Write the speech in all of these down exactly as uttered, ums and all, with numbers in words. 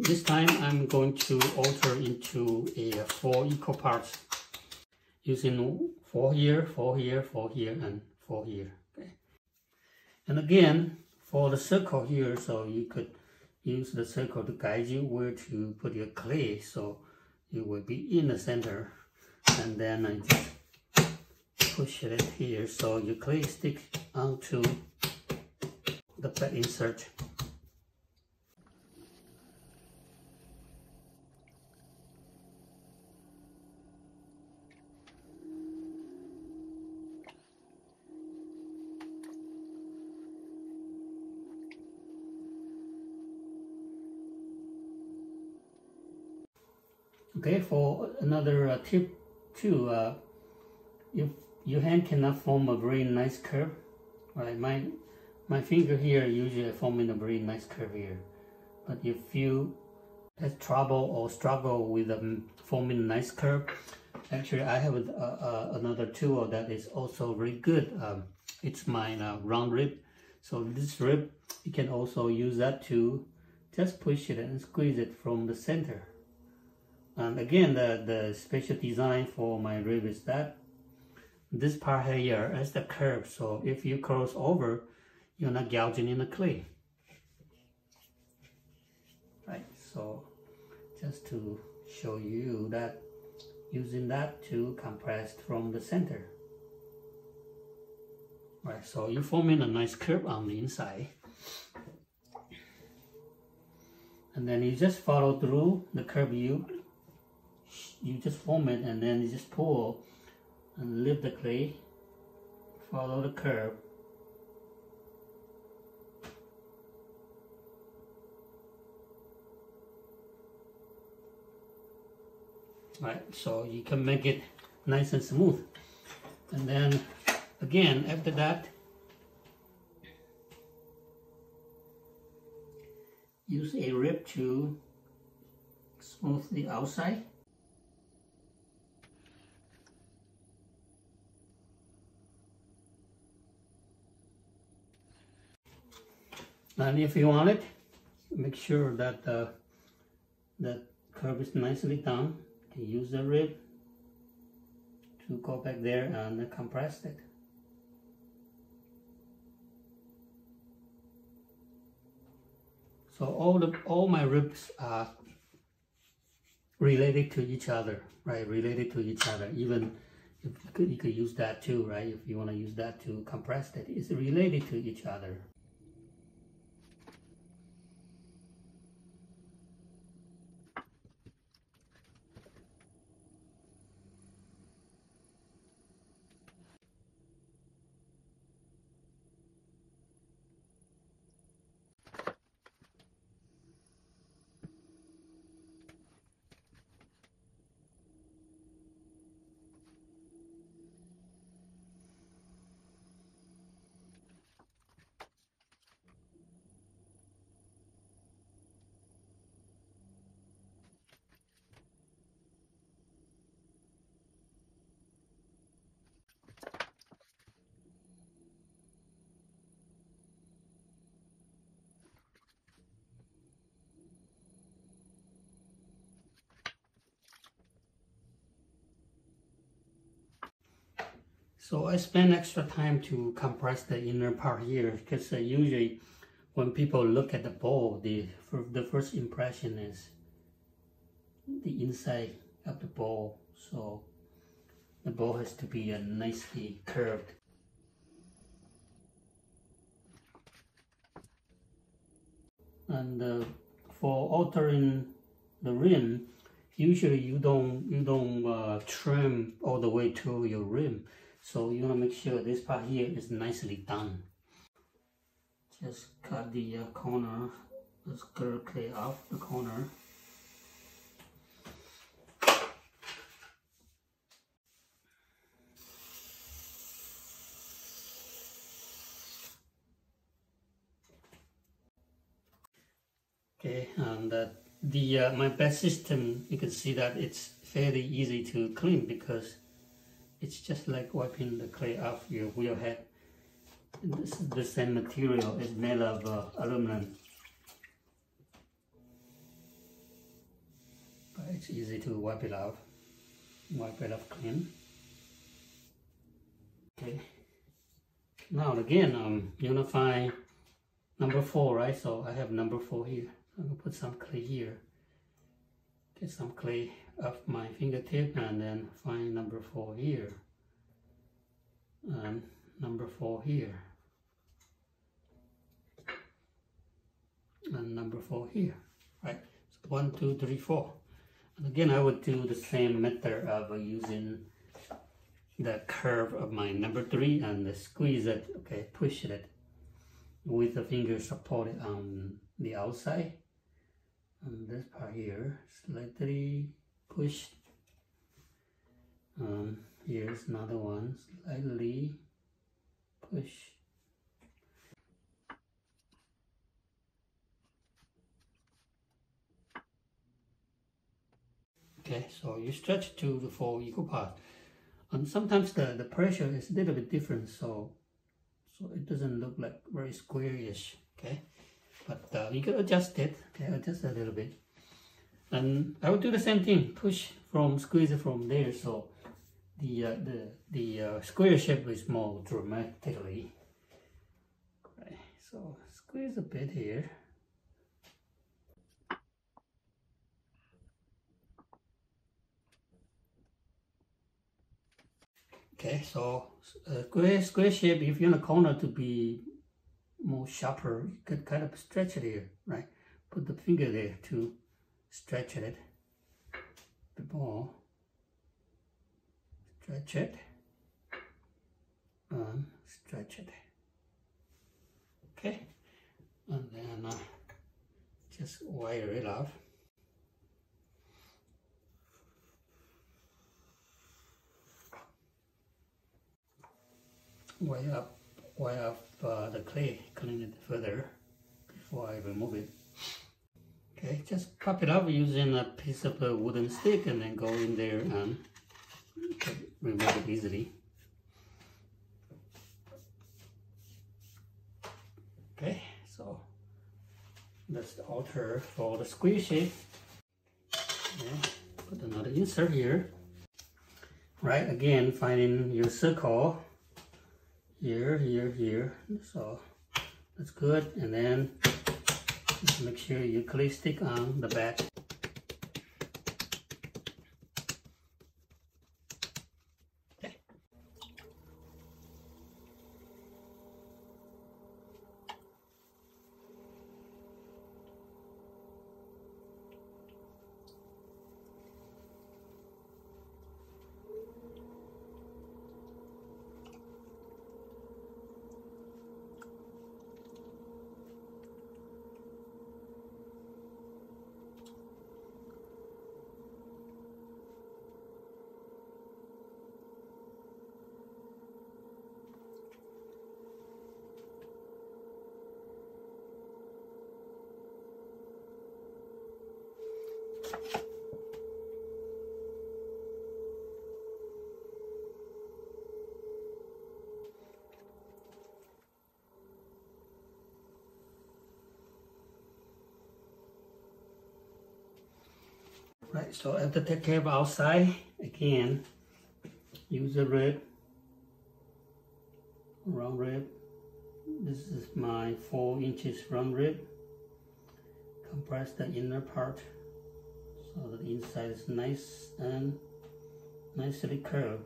This time I'm going to alter into a four equal parts using four here, four here, four here, and four here. Okay. And again, for the circle here, so you could use the circle to guide you where to put your clay, so it will be in the center. And then I just push it here, so your clay sticks onto the back insert. Okay, for another uh, tip too, uh, if your hand cannot form a very nice curve, right? My my finger here usually forming a very nice curve here, but if you have trouble or struggle with um, forming a nice curve, actually I have a, a, a, another tool that is also very good. Um, it's my uh, round rib. So this rib, you can also use that to just push it and squeeze it from the center. And again, the, the special design for my rib is that this part here is the curve, so if you cross over, you're not gouging in the clay. Right, so just to show you that, using that to compress from the center. Right, so you're forming a nice curve on the inside. And then you just follow through the curve you you just form it, and then you just pull and lift the clay, follow the curve. Right, so you can make it nice and smooth. And then again, after that, use a rib to smooth the outside. And if you want it, make sure that uh, the curve is nicely done. You can use the rib to go back there and compress it. So all the all my ribs are related to each other, right? Related to each other. Even if you could, you could use that too, right? If you want to use that to compress it, it's related to each other. So I spend extra time to compress the inner part here, because uh, usually when people look at the bowl, the, the first impression is the inside of the bowl. So the bowl has to be uh, nicely curved. And uh, for altering the rim, usually you don't, you don't uh, trim all the way to your rim. So you want to make sure this part here is nicely done. Just cut the uh, corner, the skirt clay off the corner. Okay, and uh, the uh, my bath system, you can see that it's fairly easy to clean because it's just like wiping the clay off your wheel head. This is the same material, it's made of uh, aluminum. it's easy to wipe it off, wipe it off clean. Okay. Now again, um, you're gonna find number four, right? So I have number four here. I'm gonna put some clay here. Get some clay up my fingertip and then find number four here. And number four here. And number four here, right? So one, two, three, four. And again, I would do the same method of using the curve of my number three and squeeze it, okay, push it with the finger supported on the outside. And this part here, slightly push. Um, here's another one, slightly push. Okay, so you stretch to the four equal parts. And sometimes the, the pressure is a little bit different, so so it doesn't look like very squarish, okay? But uh, you can adjust it, okay, adjust a little bit. And I will do the same thing, push from, squeeze from there, so the uh, the, the uh, square shape is more dramatically. Okay, so squeeze a bit here. Okay, so uh, square, square shape, if you're in a corner to be more sharper, you could kind of stretch it here, right? Put the finger there to stretch it a bit more. Stretch it. And stretch it. Okay, and then uh, just wire it off. Way up, way up uh, the clay, clean it further before I remove it. Okay, just pop it up using a piece of a wooden stick and then go in there and remove it easily. Okay, so that's the outer for the square shape. Okay, put another insert here. Right, again, finding your circle. Here, here, here, so that's good. And then just make sure you clay stick on the back. Okay. Right, so after take care of outside, again, use a rib, round rib. This is my four inches round rib. Compress the inner part so that the inside is nice and nicely curved.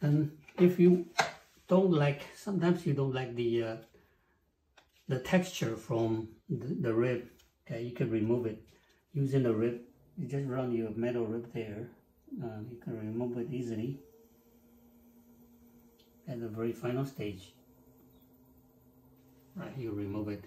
And if you don't like, sometimes you don't like the uh, the texture from the, the rib, okay, you can remove it using the rib. You just run your metal rib there, uh, you can remove it easily at the very final stage. Right, you remove it.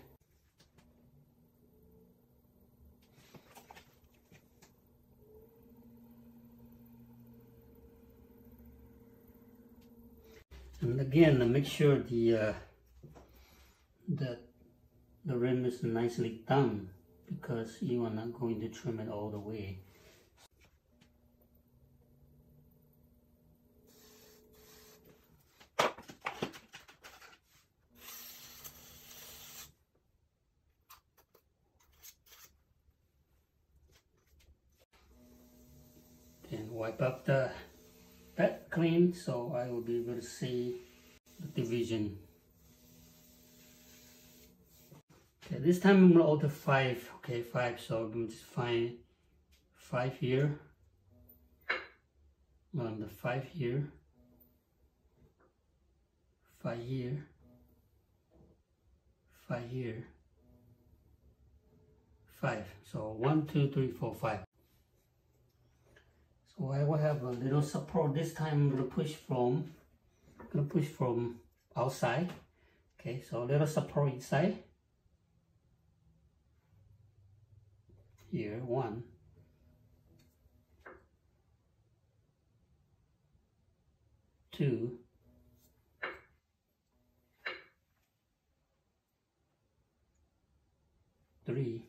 And again, make sure the uh, that the rim is nicely done, because you are not going to trim it all the way. and wipe up the pad clean, so I will be able to see the division. Okay, this time I'm gonna order five. Okay, five. So I'm gonna just find five here. Um, the five here, five here, five here, five. So one, two, three, four, five. So I will have a little support this time. I'm gonna push from, gonna push from outside. Okay, so a little support inside. Here, one. Two, three,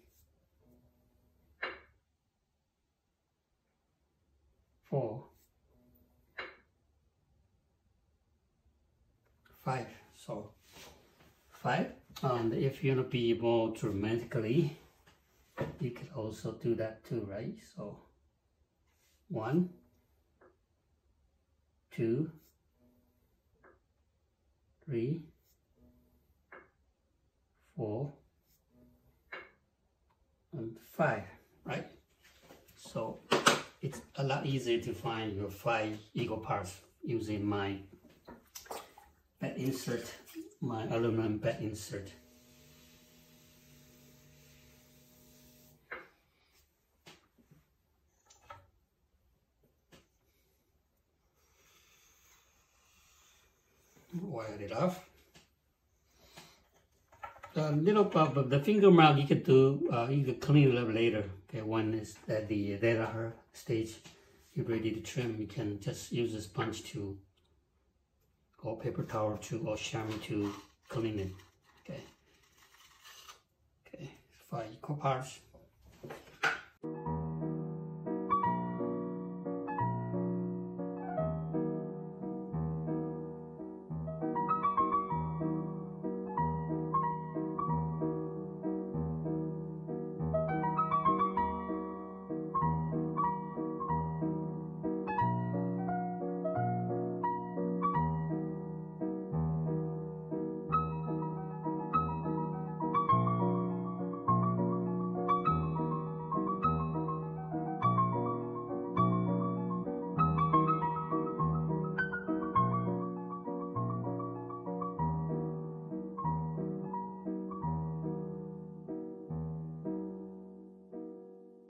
four, five. So five. And if you want to be more dramatically, you can also do that too, right? So one, two, three, four, and five, right? So it's a lot easier to find your five equal parts using my bed insert, my aluminum bed insert. Wire it off. A little part of the finger mark you can do, uh, you can clean it up later. Okay, when it's at the data stage, you're ready to trim, you can just use a sponge to, or paper towel to, or chamois to clean it. Okay. Okay, five equal parts.